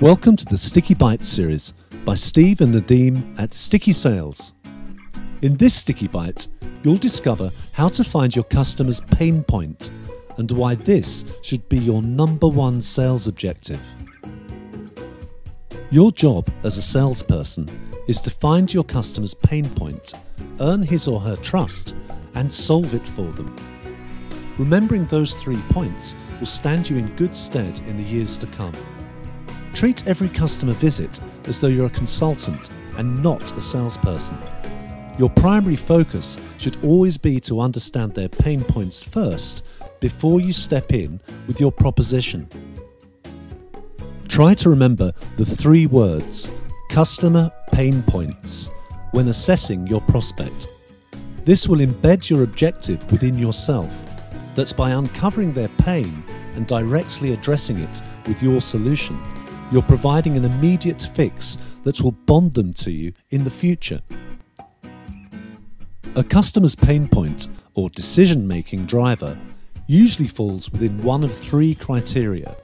Welcome to the Sticky Bite series by Steve and Nadim at Sticky Sales. In this Sticky Bite, you'll discover how to find your customer's pain point and why this should be your #1 sales objective. Your job as a salesperson is to find your customer's pain point, earn his or her trust, and solve it for them. Remembering those 3 points will stand you in good stead in the years to come. Treat every customer visit as though you're a consultant and not a salesperson. Your primary focus should always be to understand their pain points first before you step in with your proposition. Try to remember the 3 words, customer pain points, when assessing your prospect. This will embed your objective within yourself. That's by uncovering their pain and directly addressing it with your solution, you're providing an immediate fix that will bond them to you in the future. A customer's pain point or decision-making driver usually falls within one of 3 criteria.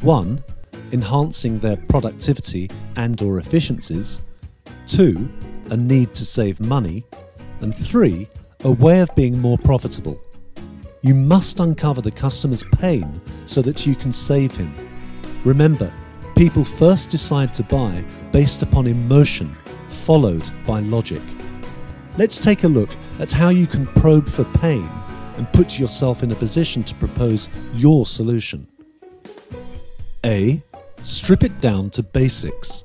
1. Enhancing their productivity and/or efficiencies, 2. A need to save money, and 3. A way of being more profitable. You must uncover the customer's pain so that you can save him. Remember, people first decide to buy based upon emotion, followed by logic. Let's take a look at how you can probe for pain and put yourself in a position to propose your solution. A. Strip it down to basics.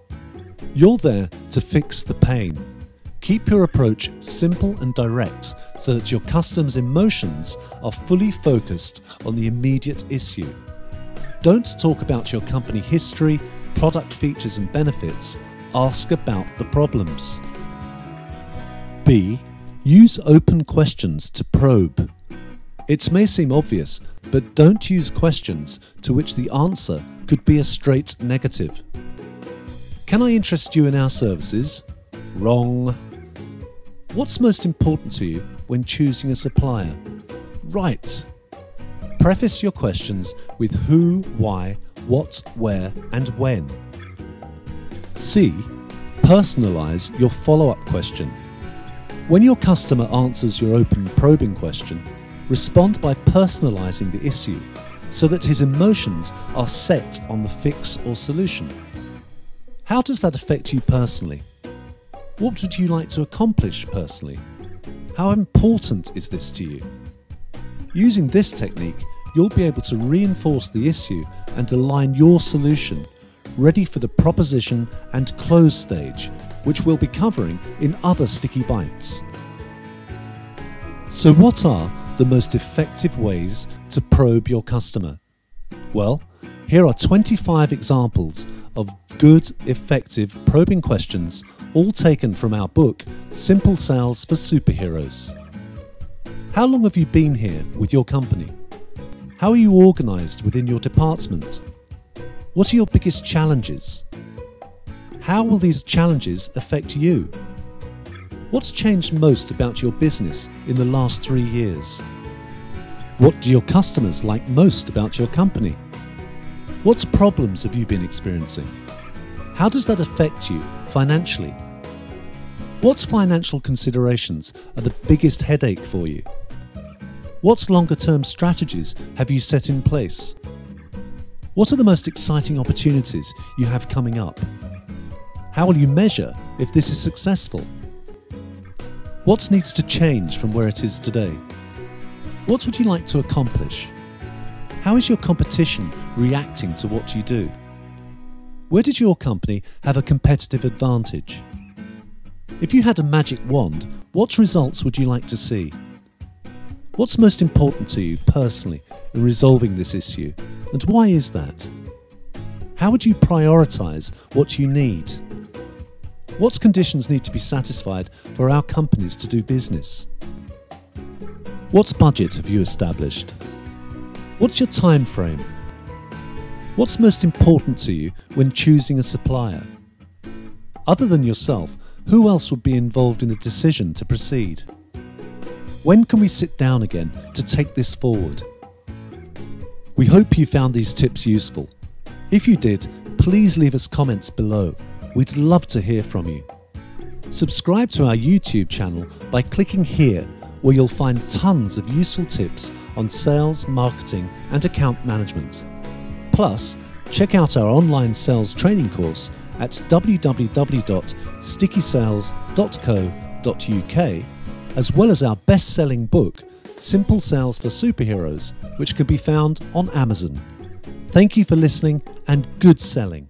You're there to fix the pain. Keep your approach simple and direct so that your customer's emotions are fully focused on the immediate issue. Don't talk about your company history, product features and benefits. Ask about the problems. B. Use open questions to probe. It may seem obvious, but don't use questions to which the answer could be a straight negative. Can I interest you in our services? Wrong. What's most important to you when choosing a supplier? Right. Preface your questions with who, why, what, where, and when. C. Personalize your follow-up question. When your customer answers your open probing question, respond by personalizing the issue so that his emotions are set on the fix or solution. How does that affect you personally? What would you like to accomplish personally? How important is this to you? Using this technique, you'll be able to reinforce the issue and align your solution, ready for the proposition and close stage, which we'll be covering in other Sticky Bites. So what are the most effective ways to probe your customer? Well, here are 25 examples of good, effective probing questions, all taken from our book, Simple Sales for Superheroes. How long have you been here with your company? How are you organised within your department? What are your biggest challenges? How will these challenges affect you? What's changed most about your business in the last 3 years? What do your customers like most about your company? What problems have you been experiencing? How does that affect you financially? What financial considerations are the biggest headache for you? What longer-term strategies have you set in place? What are the most exciting opportunities you have coming up? How will you measure if this is successful? What needs to change from where it is today? What would you like to accomplish? How is your competition reacting to what you do? Where did your company have a competitive advantage? If you had a magic wand, what results would you like to see? What's most important to you personally in resolving this issue, and why is that? How would you prioritise what you need? What conditions need to be satisfied for our companies to do business? What budget have you established? What's your time frame? What's most important to you when choosing a supplier? Other than yourself, who else would be involved in the decision to proceed? When can we sit down again to take this forward? We hope you found these tips useful. If you did, please leave us comments below. We'd love to hear from you. Subscribe to our YouTube channel by clicking here, where you'll find tons of useful tips on sales, marketing and account management. Plus, check out our online sales training course at www.stickysales.co.uk, as well as our best-selling book, Simple Sales for Superheroes, which can be found on Amazon. Thank you for listening and good selling.